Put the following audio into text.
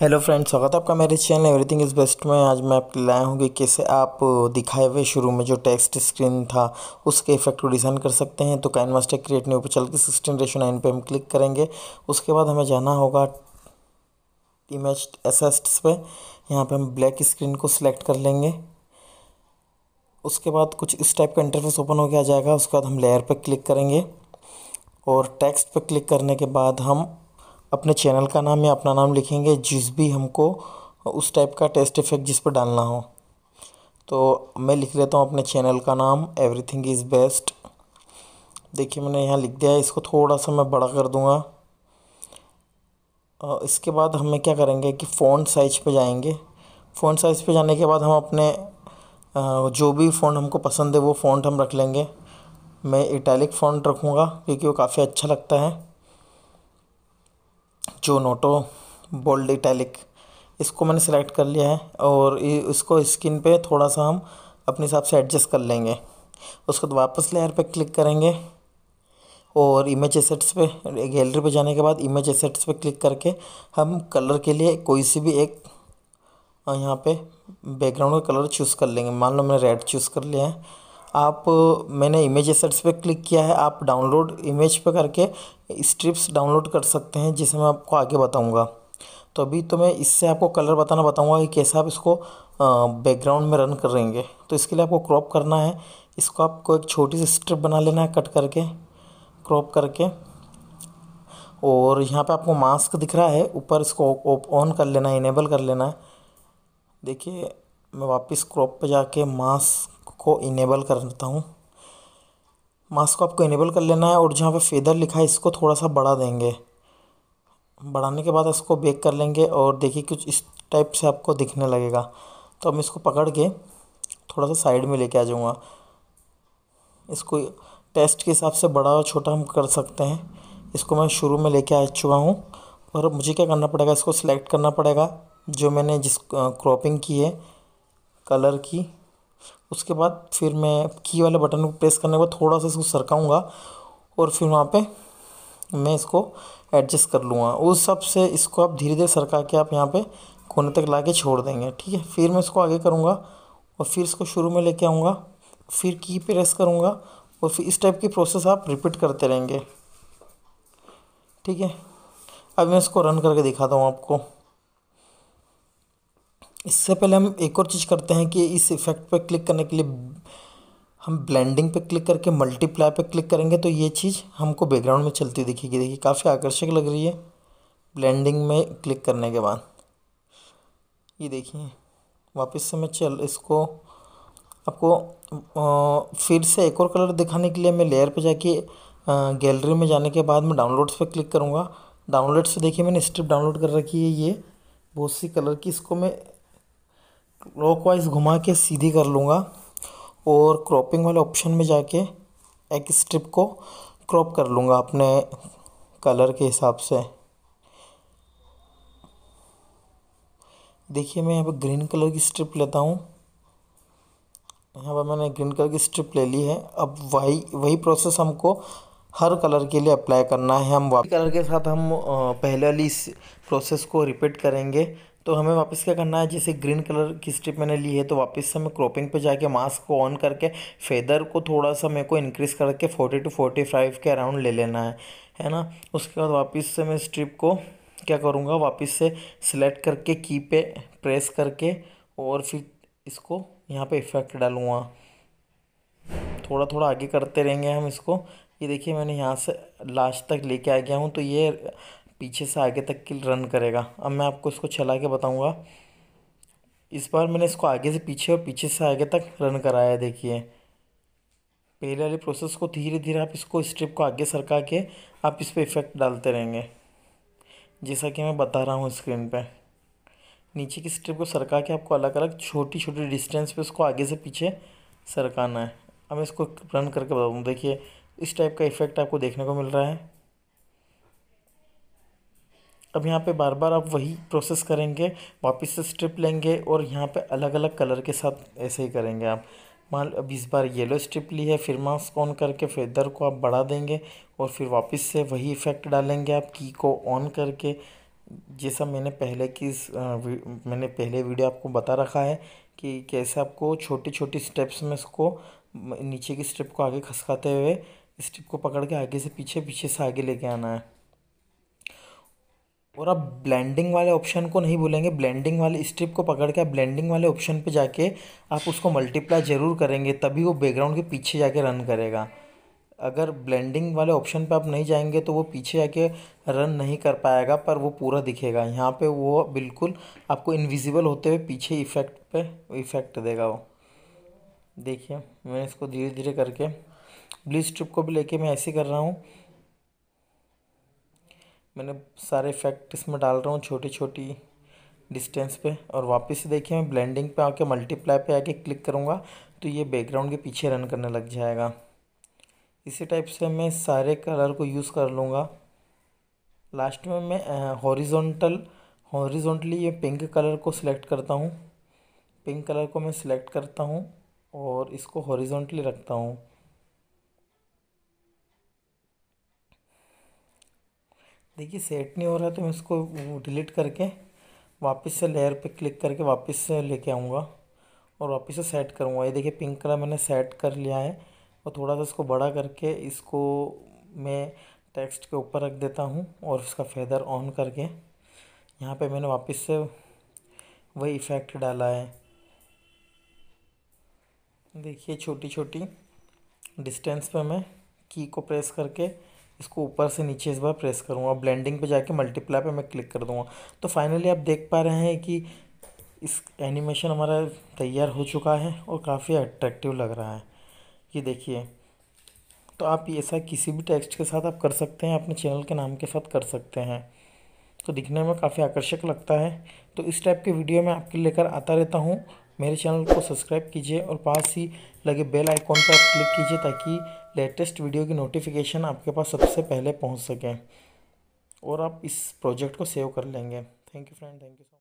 Hello friends, स्वागत है आपका मेरे चैनल एवरीथिंग इज़ बेस्ट में। आज मैं आपको लाया हूँ कि कैसे आप दिखाए हुए शुरू में जो टेक्स्ट स्क्रीन था उसके इफेक्ट को डिज़ाइन कर सकते हैं। तो काइनमास्टर क्रिएट न्यू पर चल के 16:9 पे हम क्लिक करेंगे। उसके बाद हमें जाना होगा इमेज एसेट्स पे। यहाँ पे हम ब्लैक स्क्रीन को सिलेक्ट कर लेंगे। उसके बाद कुछ इस टाइप का इंटरफेस ओपन होकर आ जाएगा। उसके बाद हम लेयर पर क्लिक करेंगे और टेक्स्ट पर क्लिक करने के बाद हम अपने चैनल का नाम या अपना नाम लिखेंगे, जिस भी हमको उस टाइप का टेक्स्ट इफेक्ट जिस पर डालना हो। तो मैं लिख लेता हूँ अपने चैनल का नाम एवरीथिंग इज़ बेस्ट। देखिए मैंने यहाँ लिख दिया है, इसको थोड़ा सा मैं बड़ा कर दूँगा। इसके बाद हमें क्या करेंगे कि फ़ॉन्ट साइज पे जाएंगे। फ़ॉन्ट साइज़ पे जाने के बाद हम अपने जो भी फ़ॉन्ट हमको पसंद है वो फ़ॉन्ट हम रख लेंगे। मैं इटैलिक फ़ॉन्ट रखूँगा क्योंकि वो काफ़ी अच्छा लगता है। जो नोटो बोल्ड इटैलिक, इसको मैंने सिलेक्ट कर लिया है और इसको स्किन पे थोड़ा सा हम अपने हिसाब से एडजस्ट कर लेंगे। उसके बाद वापस लेयर पे क्लिक करेंगे और इमेज एसेट्स पे गैलरी पे जाने के बाद इमेज एसेट्स पे क्लिक करके हम कलर के लिए कोई सी भी एक यहाँ पे बैकग्राउंड का कलर चूज़ कर लेंगे। मान लो मैंने रेड चूज़ कर लिया है। मैंने इमेज एसेट्स पे क्लिक किया है। आप डाउनलोड इमेज पे करके स्ट्रिप्स डाउनलोड कर सकते हैं, जिसे मैं आपको आगे बताऊंगा। तो अभी तो मैं इससे आपको कलर बताऊंगा कि कैसे आप इसको बैकग्राउंड में रन करेंगे। तो इसके लिए आपको क्रॉप करना है। इसको आपको एक छोटी सी स्ट्रिप बना लेना है, कट करके क्रॉप करके। और यहाँ पर आपको मास्क दिख रहा है ऊपर, इसको ऑन कर लेना है, इनेबल कर लेना है। देखिए मैं वापस क्रॉप पर जाके मास्क को इनेबल करता हूँ। मास्क को आपको इनेबल कर लेना है और जहाँ पे फेदर लिखा है इसको थोड़ा सा बढ़ा देंगे। बढ़ाने के बाद इसको बेक कर लेंगे और देखिए कुछ इस टाइप से आपको दिखने लगेगा। तो हम इसको पकड़ के थोड़ा सा साइड में लेके आ जाऊँगा। इसको टेक्स्ट के हिसाब से बड़ा और छोटा हम कर सकते हैं। इसको मैं शुरू में लेके आ चुका हूँ और मुझे क्या करना पड़ेगा, इसको सिलेक्ट करना पड़ेगा जो मैंने जिस क्रॉपिंग की है कलर की। उसके बाद फिर मैं की वाले बटन को प्रेस करने के बाद थोड़ा सा इसको सरकाऊंगा और फिर वहाँ पे मैं इसको एडजस्ट कर लूँगा। उस हिसाब से इसको आप धीरे धीरे सरका के आप यहाँ पे कोने तक लाके छोड़ देंगे, ठीक है। फिर मैं इसको आगे करूँगा और फिर इसको शुरू में लेके आऊँगा, फिर की प्रेस करूँगा और फिर इस टाइप की प्रोसेस आप रिपीट करते रहेंगे, ठीक है। अब मैं इसको रन करके दिखाता हूँ आपको। इससे पहले हम एक और चीज़ करते हैं कि इस इफ़ेक्ट पर क्लिक करने के लिए हम ब्लेंडिंग पर क्लिक करके मल्टीप्लाई पर क्लिक करेंगे तो ये चीज़ हमको बैकग्राउंड में चलती दिखेगी। देखिए काफ़ी आकर्षक लग रही है ब्लेंडिंग में क्लिक करने के बाद। ये देखिए वापस से मैं इसको आपको फिर से एक और कलर दिखाने के लिए मैं लेयर पर जाके गैलरी में जाने के बाद मैं डाउनलोड्स पर क्लिक करूँगा। डाउनलोड्स से देखिए मैंने स्ट्रिप डाउनलोड कर रखी है, ये बहुत सी कलर की। इसको मैं क्लॉकवाइज घुमा के सीधी कर लूँगा और क्रॉपिंग वाले ऑप्शन में जाके एक स्ट्रिप को क्रॉप कर लूँगा अपने कलर के हिसाब से। देखिए मैं यहाँ पर ग्रीन कलर की स्ट्रिप लेता हूँ। यहाँ पर मैंने ग्रीन कलर की स्ट्रिप ले ली है। अब वही प्रोसेस हमको हर कलर के लिए अप्लाई करना है। हम वापस कलर के साथ हम पहले वाली इस प्रोसेस को रिपीट करेंगे। तो हमें वापस क्या करना है, जैसे ग्रीन कलर की स्ट्रिप मैंने ली है तो वापस से मैं क्रॉपिंग पे जाके मास्क को ऑन करके फेदर को थोड़ा सा मेरे को इंक्रीज़ करके 40 to 45 के अराउंड ले लेना है ना। उसके बाद वापस से मैं स्ट्रिप को क्या करूँगा, वापस से सिलेक्ट करके की पे प्रेस करके और फिर इसको यहाँ पे इफ़ेक्ट डालूँगा। थोड़ा थोड़ा आगे करते रहेंगे हम इसको। ये देखिए मैंने यहाँ से लास्ट तक लेके आ गया हूँ तो ये पीछे से आगे तक के रन करेगा। अब मैं आपको इसको चला के बताऊँगा। इस बार मैंने इसको आगे से पीछे और पीछे से आगे तक रन कराया। देखिए पहले वाले प्रोसेस को धीरे धीरे आप इसको स्ट्रिप को आगे सरका के आप इस पर इफ़ेक्ट डालते रहेंगे, जैसा कि मैं बता रहा हूँ स्क्रीन पर। नीचे की स्ट्रिप को सरका के आपको अलग अलग छोटी छोटी डिस्टेंस पर इसको आगे से पीछे सरकाना है। अब मैं इसको रन करके बताऊँ। देखिए इस टाइप का इफ़ेक्ट आपको देखने को मिल रहा है। अब यहाँ पे बार बार आप वही प्रोसेस करेंगे, वापस से स्ट्रिप लेंगे और यहाँ पे अलग अलग कलर के साथ ऐसे ही करेंगे आप। मान लो अब इस बार येलो स्ट्रिप ली है, फिर मास्क ऑन करके फेदर को आप बढ़ा देंगे और फिर वापस से वही इफ़ेक्ट डालेंगे आप की को ऑन करके। ये सब मैंने पहले वीडियो आपको बता रखा है कि कैसे आपको छोटी छोटी स्टेप्स में इसको नीचे की स्ट्रिप को आगे खसकाते हुए स्ट्रिप को पकड़ के आगे से पीछे पीछे से आगे लेके आना है। और आप ब्लेंडिंग वाले ऑप्शन को नहीं भूलेंगे, ब्लेंडिंग वाले स्ट्रिप को पकड़ के आप ब्लेंडिंग वाले ऑप्शन पे जाके आप उसको मल्टीप्लाई ज़रूर करेंगे, तभी वो बैकग्राउंड के पीछे जाके रन करेगा। अगर ब्लेंडिंग वाले ऑप्शन पे आप नहीं जाएंगे तो वो पीछे जाके रन नहीं कर पाएगा, पर वो पूरा दिखेगा। यहाँ पे वो बिल्कुल आपको इनविजिबल होते हुए पीछे इफ़ेक्ट पे इफ़ेक्ट देगा। वो देखिए मैंने इसको धीरे धीरे करके ब्लीच स्ट्रिप को भी लेके मैं ऐसे कर रहा हूँ। मैंने सारे इफेक्ट इसमें डाल रहा हूँ छोटी छोटी डिस्टेंस पे। और वापस देखिए मैं ब्लेंडिंग पे आके मल्टीप्लाई पे आके क्लिक करूँगा तो ये बैकग्राउंड के पीछे रन करने लग जाएगा। इसी टाइप से मैं सारे कलर को यूज़ कर लूँगा। लास्ट में मैं हॉरिजॉन्टली ये पिंक कलर को सिलेक्ट करता हूँ, पिंक कलर को मैं सिलेक्ट करता हूँ और इसको हॉरिजॉन्टली रखता हूँ। देखिए सेट नहीं हो रहा तो मैं इसको डिलीट करके वापस से लेयर पे क्लिक करके वापस से लेके आऊँगा और वापस से सेट करूँगा। ये देखिए पिंक कलर मैंने सेट कर लिया है और थोड़ा सा इसको बड़ा करके इसको मैं टेक्स्ट के ऊपर रख देता हूँ और उसका फेदर ऑन करके यहाँ पे मैंने वापस से वही इफ़ेक्ट डाला है। देखिए छोटी छोटी डिस्टेंस पर मैं की को प्रेस करके इसको ऊपर से नीचे इस बार प्रेस करूँगा, ब्लेंडिंग पे जाके मल्टीप्लाई पे मैं क्लिक कर दूँगा। तो फाइनली आप देख पा रहे हैं कि इस एनिमेशन हमारा तैयार हो चुका है और काफ़ी अट्रैक्टिव लग रहा है। ये देखिए, तो आप ऐसा किसी भी टेक्स्ट के साथ आप कर सकते हैं, अपने चैनल के नाम के साथ कर सकते हैं। तो दिखने में काफ़ी आकर्षक लगता है। तो इस टाइप के वीडियो मैं आपके लेकर आता रहता हूँ। मेरे चैनल को सब्सक्राइब कीजिए और पास ही लगे बेल आइकॉन पर आप क्लिक कीजिए ताकि लेटेस्ट वीडियो की नोटिफिकेशन आपके पास सबसे पहले पहुंच सके और आप इस प्रोजेक्ट को सेव कर लेंगे। Thank you friend, thank you.